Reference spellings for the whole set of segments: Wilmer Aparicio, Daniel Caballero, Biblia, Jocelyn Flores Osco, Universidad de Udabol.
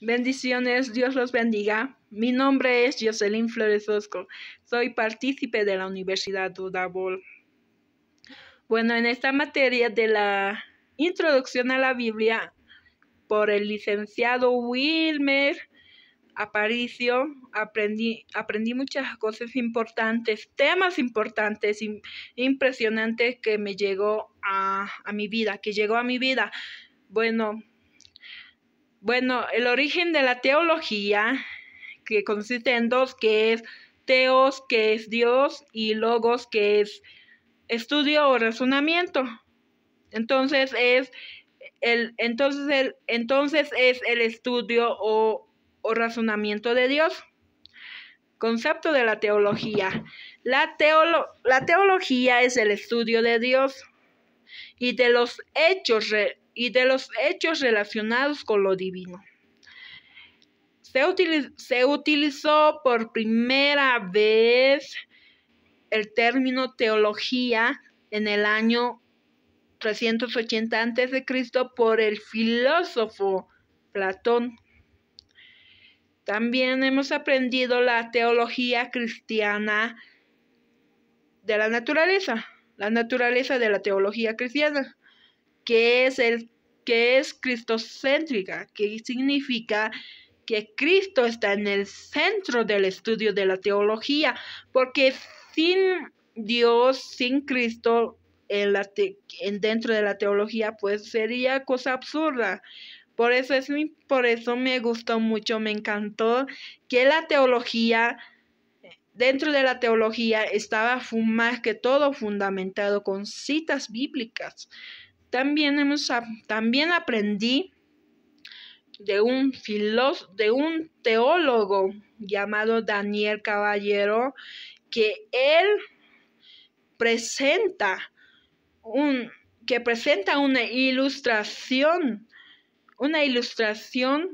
Bendiciones, Dios los bendiga. Mi nombre es Jocelyn Flores Osco. Soy partícipe de la Universidad de Udabol. Bueno, en esta materia de la introducción a la Biblia por el licenciado Wilmer Aparicio, aprendí muchas cosas importantes, temas importantes, impresionantes que me llegó a mi vida, Bueno, el origen de la teología, que consiste en dos, que es teos, que es Dios, y logos, que es estudio o razonamiento. Entonces es el estudio o razonamiento de Dios. Concepto de la teología. La teología es el estudio de Dios y de los hechos relacionados con lo divino. Se utilizó por primera vez el término teología en el año 380 a.C. por el filósofo Platón. También hemos aprendido la teología cristiana de la naturaleza de la teología cristiana, que es cristocéntrica, que significa que Cristo está en el centro del estudio de la teología, porque sin Dios, sin Cristo, dentro de la teología, pues sería cosa absurda. Por eso me gustó mucho, me encantó que la teología, dentro de la teología, estaba más que todo fundamentado con citas bíblicas. También aprendí de un teólogo llamado Daniel Caballero, que presenta una ilustración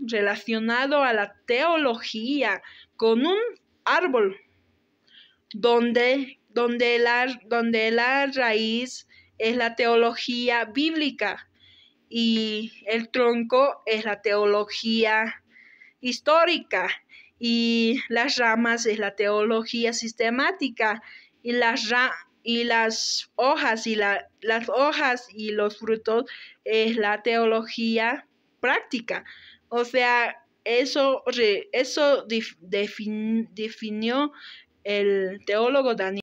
relacionado a la teología con un árbol donde la raíz es la teología bíblica y el tronco es la teología histórica y las ramas es la teología sistemática y las hojas y los frutos es la teología práctica. O sea, eso definió el teólogo Daniel.